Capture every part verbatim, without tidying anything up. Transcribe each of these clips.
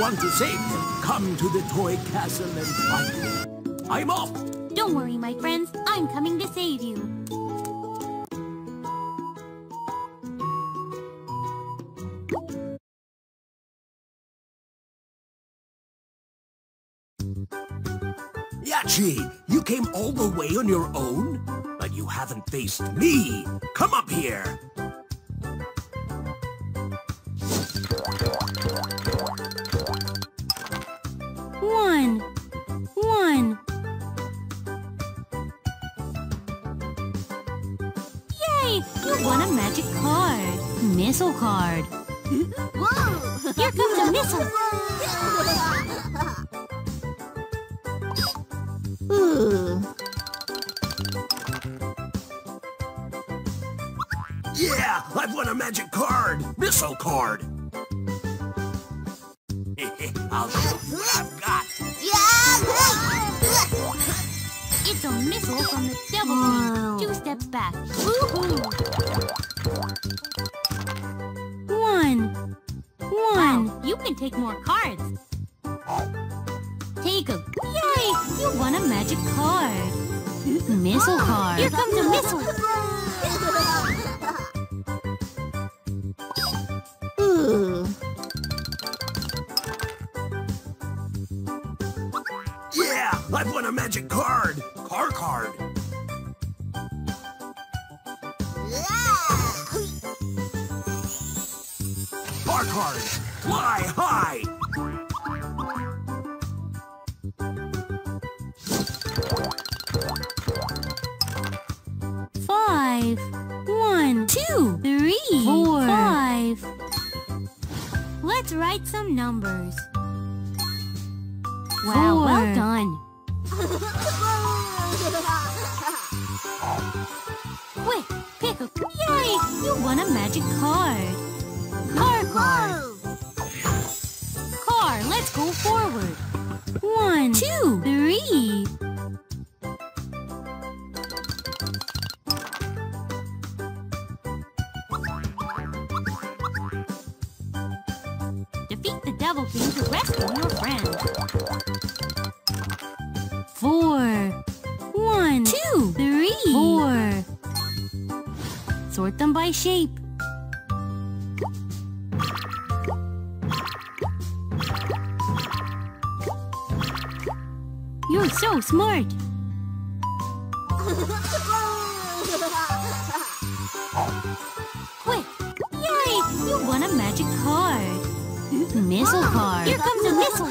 Want to save them, come to the toy castle and fight them. I'm off! Don't worry, my friends. I'm coming to save you. Yachi, you came all the way on your own? But you haven't faced me. Come up here! One, one. Yay! You won a magic card. Missile card. Whoa. Here comes a missile. Yeah, I've won a magic card. Missile card. I'll show you what I've got. It's a missile from the devil. Wow. Two steps back. Woohoo! One. One. Wow. You can take more cards. Take a... Yay! You won a magic card. Missile card. Here comes a missile. I've won a magic card! Car card! Car card! Fly high! Five, one, two, three, four, five. Let's write some numbers. Wow, four. Well done! Quick, pick a... Yay! You won a magic card. Car card. Car, let's go forward. One, two, three. Defeat the devil king to rescue your friend. Four. One, two, three, four. Sort them by shape. You're so smart. Quick! Yay! You won a magic card. Missile card. Here comes a missile.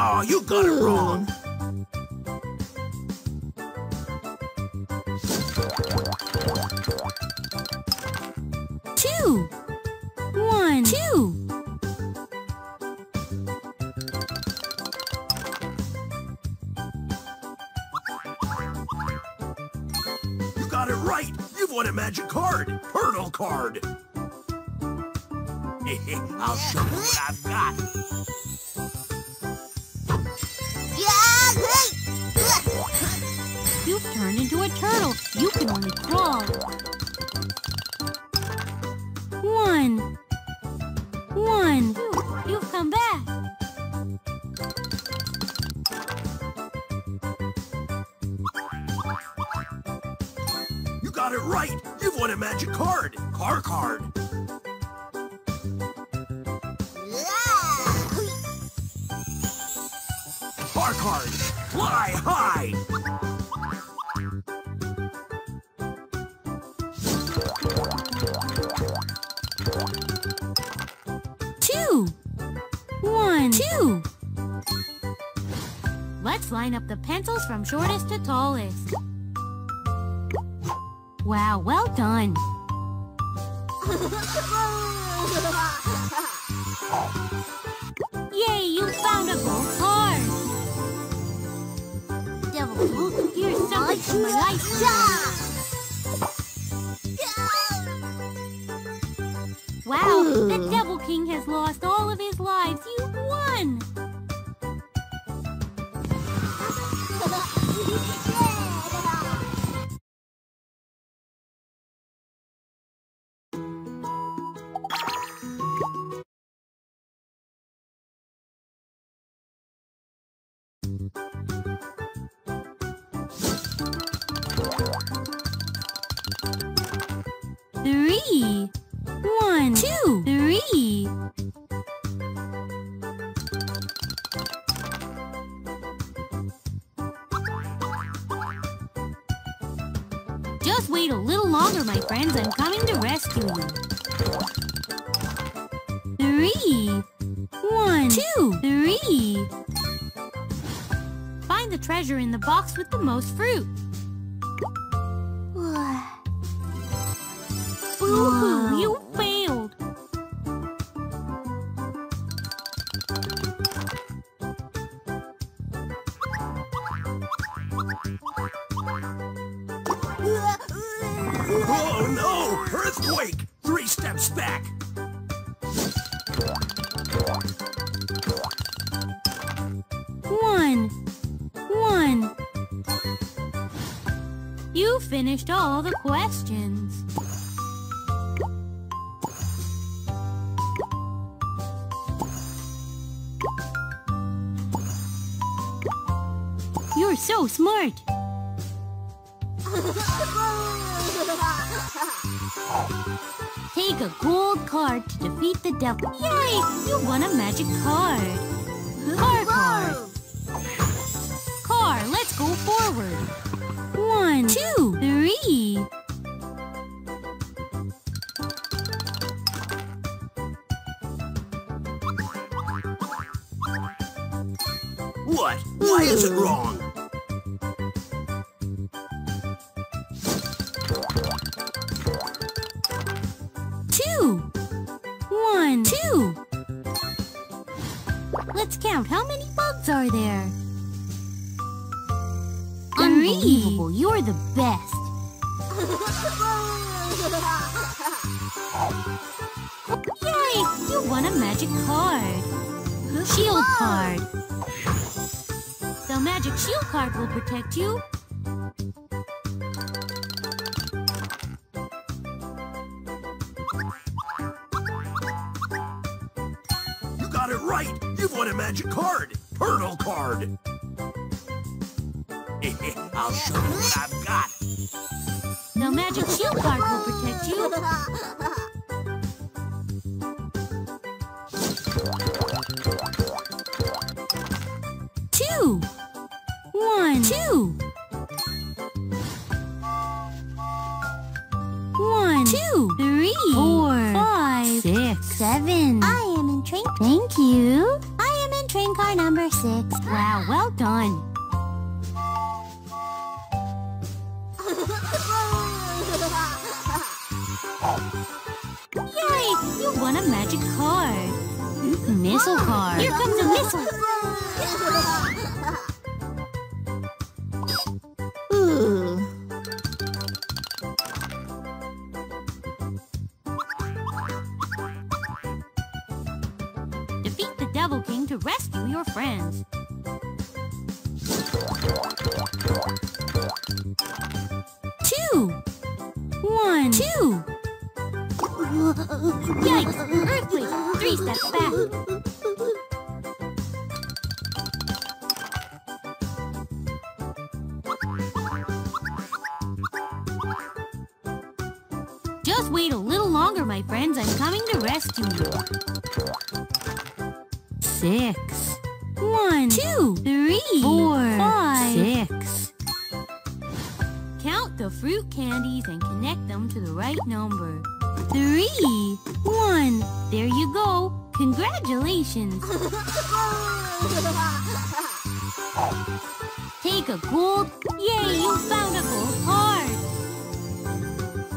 Oh, you got it wrong. Two. One. Two. You got it right. You've won a magic card. Hurdle card. I'll show you what I've got. You've turned into a turtle. You can only crawl. One. One. You've come back. You got it right. You've won a magic card. Car card. Car card. Fly high. Two. Let's line up the pencils from shortest to tallest. Wow, well done. Yay, you found a gold card. want for my life. Wow, the Devil King has lost all of his lives. You won! Three, one, two, three. Just wait a little longer, my friends. I'm coming to rescue you. Three, one, two, three. Find the treasure in the box with the most fruit. Ooh, you failed! Oh no! Earthquake! Three steps back! One! One! You finished all the questions. You're so smart! Take a gold card to defeat the devil. Yay! You won a magic card! Car card! Car, let's go forward! One, two, three! What? Why is it wrong? Two. One. Two. Let's count. How many bugs are there? Three. Unbelievable. You're the best. Yay! You won a magic card. Shield card. The magic shield card will protect you. You got it right! You've won a magic card! Turtle card! I'll show you what I've got! The magic shield card will protect you. One, two. One, two, three, four, five, six, seven. I am in train. Thank you. I am in train car number six. Wow, well done. Yay! You won a magic card. Missile card. Here comes a missile. Defeat the Devil King to rescue your friends. Two. One. Two. Yikes! Earthquake! Three steps back. Just wait a little longer, my friends. I'm coming to rescue you. Six. One, two, three, four, five, six. Count the fruit candies and connect them to the right number. Three, one. There you go. Congratulations. Take a gold. Yay, you found a gold card.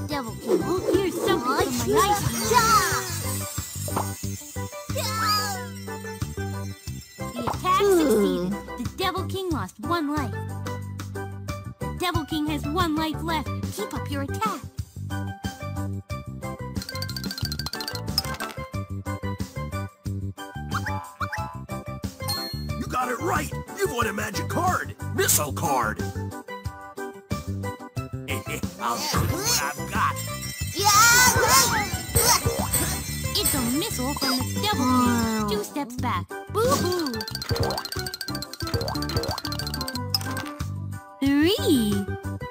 Devil King, here's something from my life. The attack succeeded. The Devil King lost one life. Devil King has one life left. Keep up your attack. You got it right. You've won a magic card. Missile card. I'll show you what I've got. It's a missile from the Devil King. Two steps back. Boo-hoo. Three.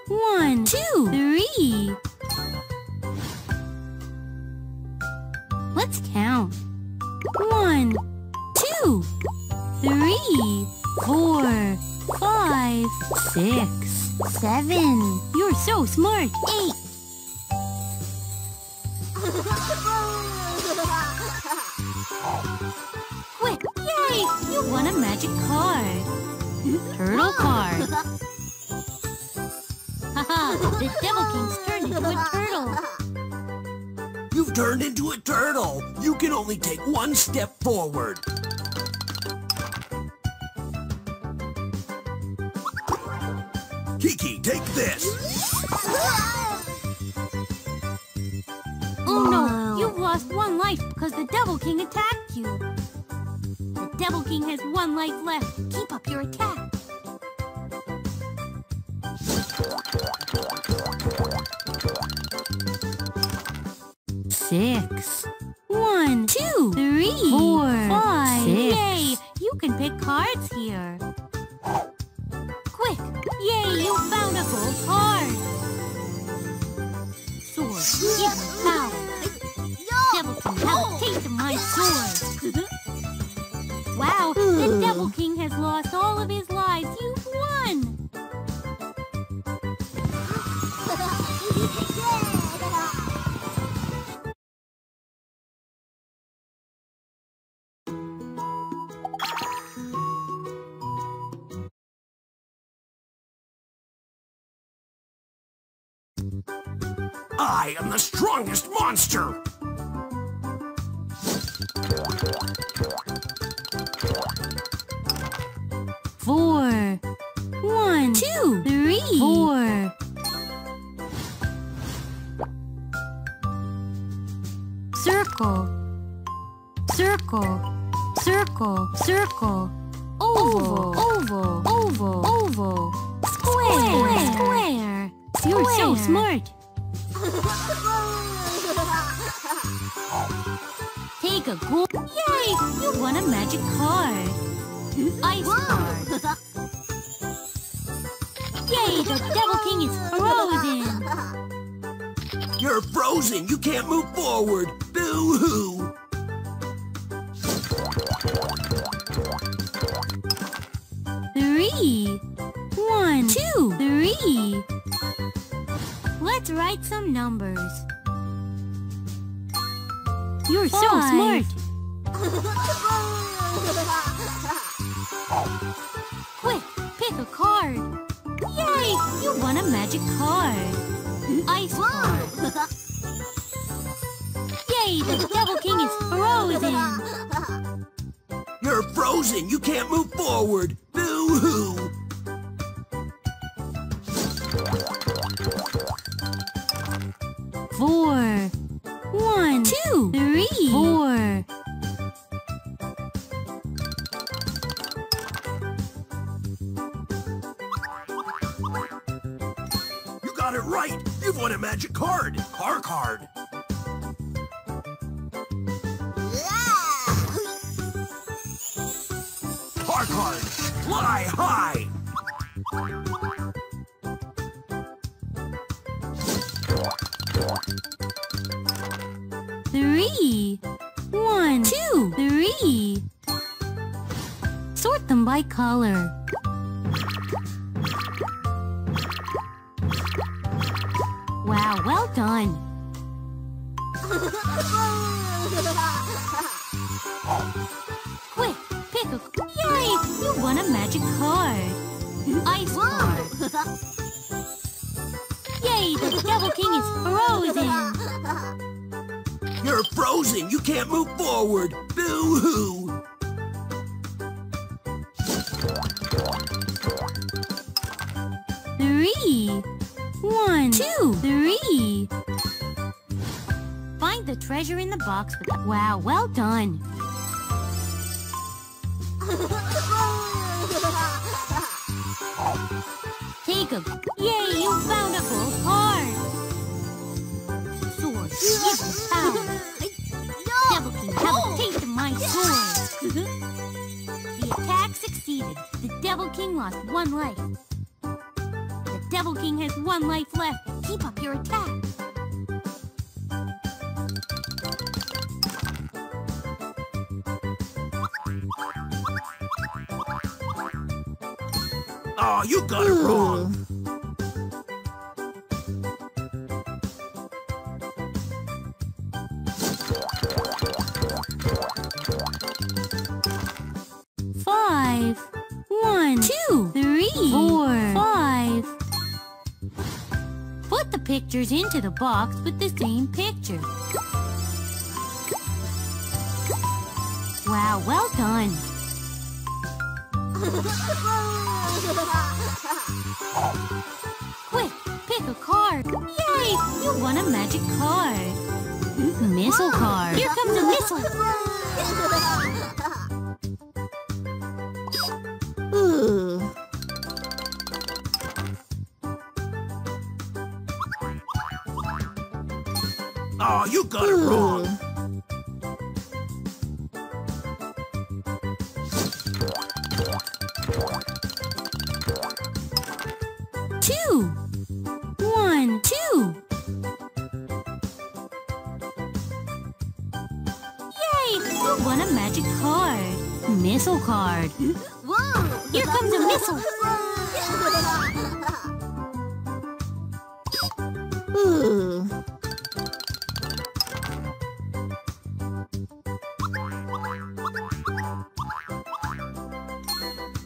One, two, three. Let's count. One, two, three, four, five, six, seven. You're so smart. Eight. Quick, yay! You won a magic card. Turtle card. Haha, the Devil King's turned into a turtle. You've turned into a turtle. You can only take one step forward. Kiki, take this. Oh no, you've lost one life because the Devil King attacked you. The Devil King has one life left. Keep up your attack. Six. One, two, three, four, five, six. Yay, you can pick cards here. Quick, yay, you found a gold card. Sword, evil power. Devil King, have a taste of my sword. Wow, the Devil King has lost all of his lives. You've won. I am the strongest monster! Four. One, two, three, four. Circle. Circle. Circle. Circle. Oval. Oval. Oval. Oval. Square. Square. Square. You're so smart. Take a go. Yay! You won a magic card. Ice card. Yay! The Devil King is frozen. You're frozen. You can't move forward. Boo-hoo. Three. One, two, three. Let's write some numbers. You're Five. so smart. Quick, pick a card. Yay, you won a magic card. Ice card. Yay, the Devil King is frozen. You're frozen. You can't move forward. Boo-hoo. Four. One, two, three, four. You got it right. You've won a magic card. Car card. Yeah. Car card. Fly high. Three. One, two, three. Sort them by color. Wow, well done. Quick, pick a... Yay! You won a magic card. Ice card. Yay, the Devil King is frozen. You're frozen! You can't move forward! Boo-hoo! Three. three. One, two, three. Find the treasure in the box with the... Wow, well done. Take a... Yay, you found a full heart. Sword, give us power. Devil King, have a taste of my sword. The attack succeeded. The Devil King lost one life. The Devil King has one life left. Keep up your attack. Oh, you got it wrong. Five, one, two, three, four, five. Put the pictures into the box with the same picture. Wow, well done. Quick, pick a card. Yay, you won a magic card. Missile card. Here comes a missile. Ooh. Oh, you got Ooh. it wrong. Missile card. Whoa. Here comes a missile. Ooh.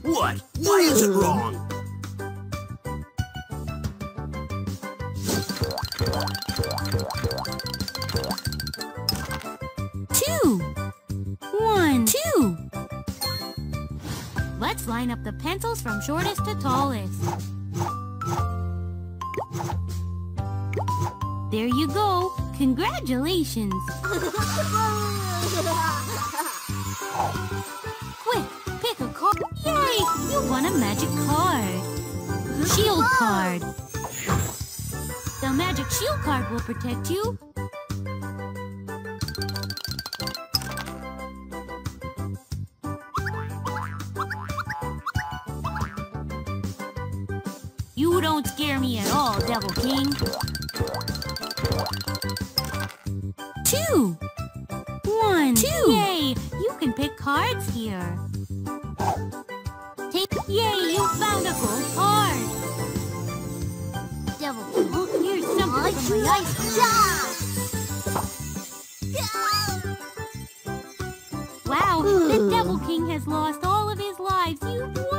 What? Why Ooh. is it wrong? Line up the pencils from shortest to tallest. There you go. Congratulations. Quick, pick a card. Yay, you won a magic card. Shield card. The magic shield card will protect you. You don't scare me at all, Devil King. Two. One. Two. Yay, you can pick cards here. Take. Yay, you found a gold card. Devil King, oh, here's something from my ice cream. Wow, the Devil King has lost all of his lives. You